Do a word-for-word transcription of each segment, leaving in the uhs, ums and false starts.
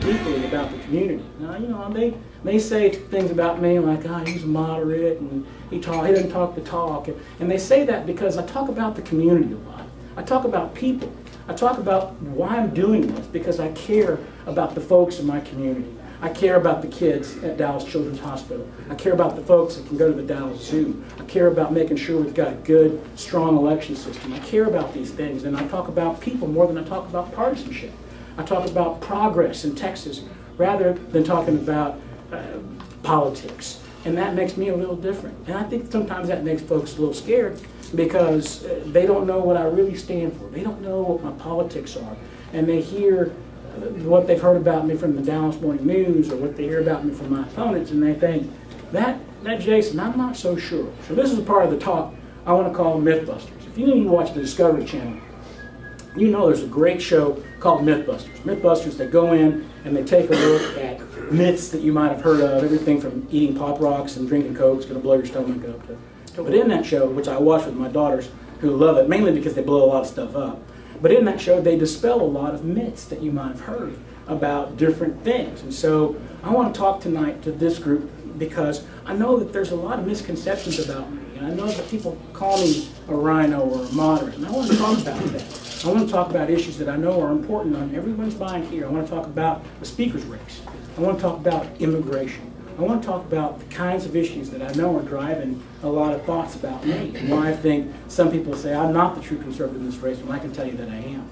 deeply about the community. Now, you know, they may say things about me like, ah, oh, he's moderate and he talk, he doesn't talk the talk. And, and they say that because I talk about the community a lot. I talk about people. I talk about why I'm doing this, because I care about the folks in my community. I care about the kids at Dallas Children's Hospital. I care about the folks that can go to the Dallas Zoo. I care about making sure we've got a good, strong election system. I care about these things, and I talk about people more than I talk about partisanship. I talk about progress in Texas rather than talking about uh, politics. And that makes me a little different. And I think sometimes that makes folks a little scared because uh, they don't know what I really stand for. They don't know what my politics are. And they hear what they've heard about me from the Dallas Morning News or what they hear about me from my opponents, and they think, that, that Jason, I'm not so sure. So this is a part of the talk I want to call MythBusters. If you watch the Discovery Channel, you know there's a great show called MythBusters. MythBusters, they go in and they take a look at myths that you might have heard of, everything from eating Pop Rocks and drinking Coke is going to blow your stomach up. To, but in that show, which I watch with my daughters, who love it, mainly because they blow a lot of stuff up, but in that show, they dispel a lot of myths that you might have heard about different things. And so I want to talk tonight to this group because I know that there's a lot of misconceptions about me. And I know that people call me a rhino or a moderate. And I want to talk about that. I want to talk about issues that I know are important on everyone's mind here. I want to talk about the speaker's race. I want to talk about immigration. I want to talk about the kinds of issues that I know are driving a lot of thoughts about me and why I think some people say I'm not the true conservative in this race, when I can tell you that I am.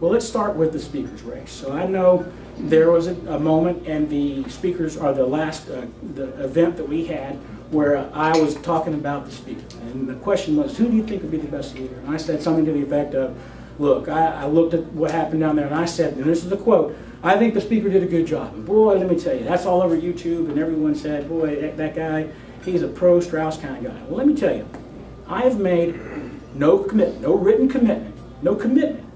Well, let's start with the speaker's race. So I know there was a, a moment, and the speakers are the last uh, the event that we had where uh, I was talking about the speaker. And the question was, who do you think would be the best leader? And I said something to the effect of, look, I, I looked at what happened down there, and I said, and this is the quote, I think the speaker did a good job. And boy, let me tell you, that's all over YouTube, and everyone said, boy, that, that guy, he's a pro Straus kind of guy. Well, let me tell you, I have made no commit, no written commitment, no commitment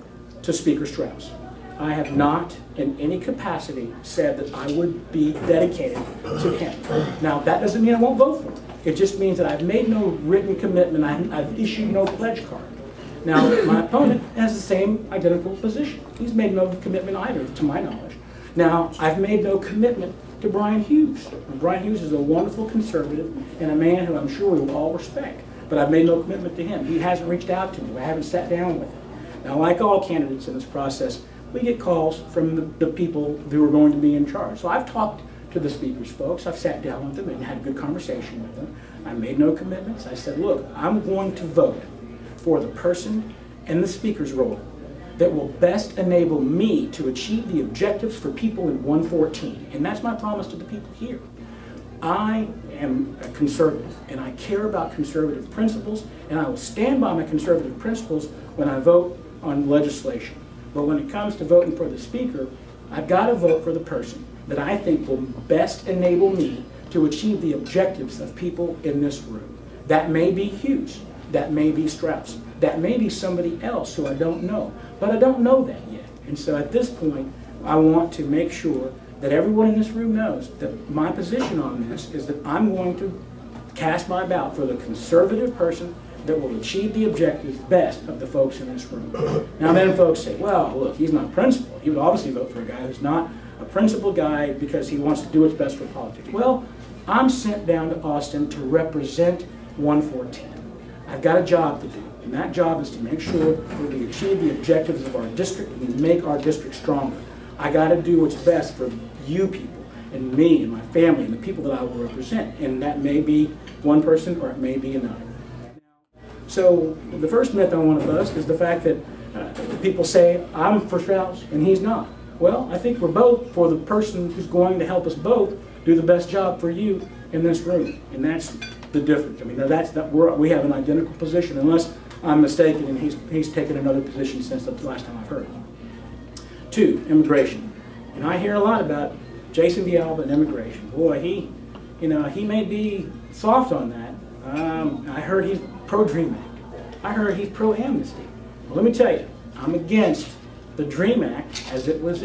to Speaker Straus. I have not in any capacity said that I would be dedicated to him. Now, that doesn't mean I won't vote for him. It just means that I've made no written commitment. I, I've issued no pledge card. Now, my opponent has the same identical position. He's made no commitment either, to my knowledge. Now, I've made no commitment to Brian Hughes. Brian Hughes is a wonderful conservative and a man who I'm sure we will all respect, but I've made no commitment to him. He hasn't reached out to me. I haven't sat down with him. Now, like all candidates in this process, we get calls from the, the people who are going to be in charge. So I've talked to the speakers folks. I've sat down with them and had a good conversation with them. I made no commitments. I said, look, I'm going to vote for the person and the speaker's role that will best enable me to achieve the objectives for people in one fourteen. And that's my promise to the people here. I am a conservative, and I care about conservative principles, and I will stand by my conservative principles when I vote on legislation. But when it comes to voting for the speaker, I've got to vote for the person that I think will best enable me to achieve the objectives of people in this room. That may be Hughes. That may be Straus. That may be somebody else who I don't know. But I don't know that yet. And so at this point, I want to make sure that everyone in this room knows that my position on this is that I'm going to cast my ballot for the conservative person that will achieve the objectives best of the folks in this room. Now then folks say, well, look, he's not principled. He would obviously vote for a guy who's not a principled guy because he wants to do what's best for politics. Well, I'm sent down to Austin to represent one fourteen. I've got a job to do, and that job is to make sure that we achieve the objectives of our district and make our district stronger. I got to do what's best for you people, and me, and my family, and the people that I will represent, and that may be one person or it may be another. So the first myth I want to bust is the fact that uh, people say, I'm for Straus, and he's not. Well, I think we're both for the person who's going to help us both do the best job for you in this room, and that's the difference. I mean, that's that we're, we have an identical position, unless I'm mistaken, and he's he's taken another position since the last time I've heard. Two, immigration, and I hear a lot about Jason Villalba and immigration. Boy, he, you know, he may be soft on that. Um, I heard he's pro Dream Act. I heard he's pro amnesty. Well, let me tell you, I'm against the Dream Act as it was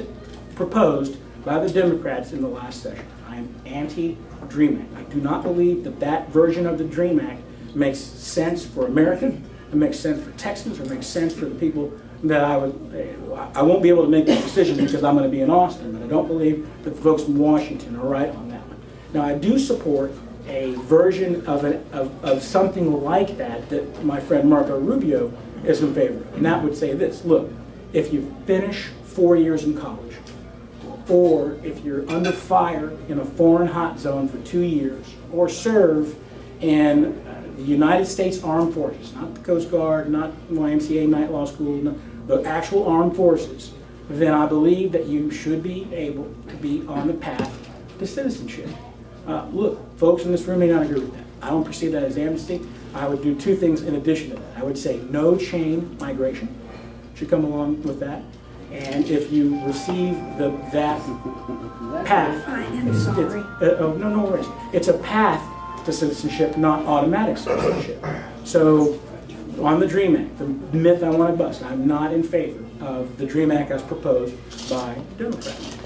proposed by the Democrats in the last session. I am anti-Dream Act. I do not believe that that version of the Dream Act makes sense for America. It makes sense for Texans, or it makes sense for the people that I would, I won't be able to make that decision because I'm going to be in Austin, but I don't believe that the folks from Washington are right on that one. Now, I do support a version of, an, of, of something like that that my friend Marco Rubio is in favor of, and that would say this: look, if you finish four years in college, or if you're under fire in a foreign hot zone for two years, or serve in the United States Armed Forces, not the Coast Guard, not Y M C A, night law school, no, the actual armed forces, then I believe that you should be able to be on the path to citizenship. Uh, look, folks in this room may not agree with that. I don't perceive that as amnesty. I would do two things in addition to that. I would say no chain migration should come along with that. And if you receive the, that path, I am sorry. It's, uh, oh, no, no worries. It's a path to citizenship, not automatic citizenship. So on the DREAM Act, the myth I want to bust, I'm not in favor of the DREAM Act as proposed by Democrats.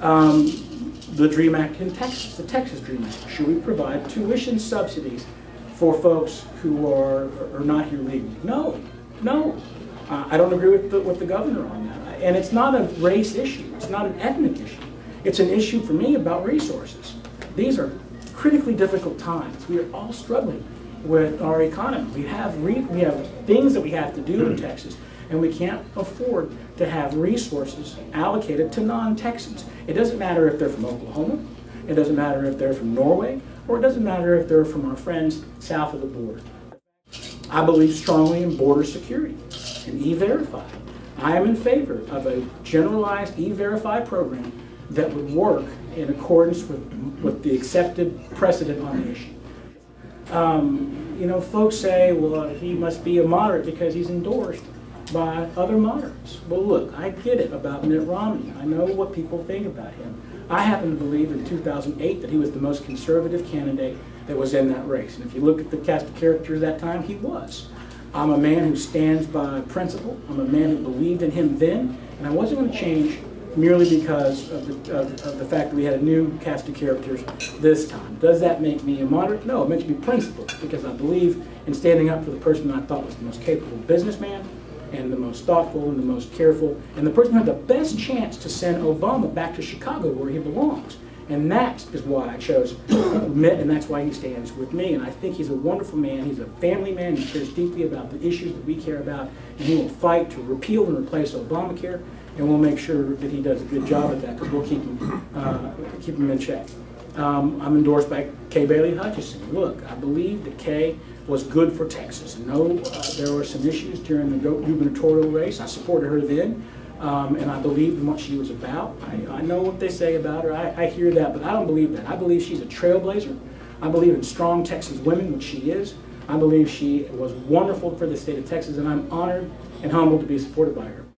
Um, the DREAM Act in Texas, the Texas DREAM Act, should we provide tuition subsidies for folks who are, are not here legally? No, no. Uh, I don't agree with the, with the governor on that. And it's not a race issue. It's not an ethnic issue. It's an issue for me about resources. These are critically difficult times. We are all struggling with our economy. We have re we have things that we have to do in Texas, and we can't afford to have resources allocated to non-Texans. It doesn't matter if they're from Oklahoma, it doesn't matter if they're from Norway, or it doesn't matter if they're from our friends south of the border. I believe strongly in border security and E-Verify. I am in favor of a generalized E-Verify program that would work in accordance with, with the accepted precedent on the issue. Um, you know, folks say, well, he must be a moderate because he's endorsed by other moderates. Well, look, I get it about Mitt Romney. I know what people think about him. I happen to believe in two thousand eight that he was the most conservative candidate that was in that race. And if you look at the cast of characters that time, he was. I'm a man who stands by principle. I'm a man who believed in him then, and I wasn't going to change merely because of the, of, of the fact that we had a new cast of characters this time. Does that make me a moderate? No, it makes me principled, because I believe in standing up for the person I thought was the most capable businessman, and the most thoughtful, and the most careful, and the person who had the best chance to send Obama back to Chicago where he belongs. And that is why I chose Mitt, and that's why he stands with me. And I think he's a wonderful man. He's a family man. He cares deeply about the issues that we care about, and he will fight to repeal and replace Obamacare. And we'll make sure that he does a good job at that, because we'll keep him, uh, keep him in check. Um, I'm endorsed by Kay Bailey Hutchison. Look, I believe that Kay was good for Texas. No, uh, there were some issues during the gubernatorial race. I supported her then, um, and I believed in what she was about. I, I know what they say about her. I, I hear that, but I don't believe that. I believe she's a trailblazer. I believe in strong Texas women, which she is. I believe she was wonderful for the state of Texas, and I'm honored and humbled to be supported by her.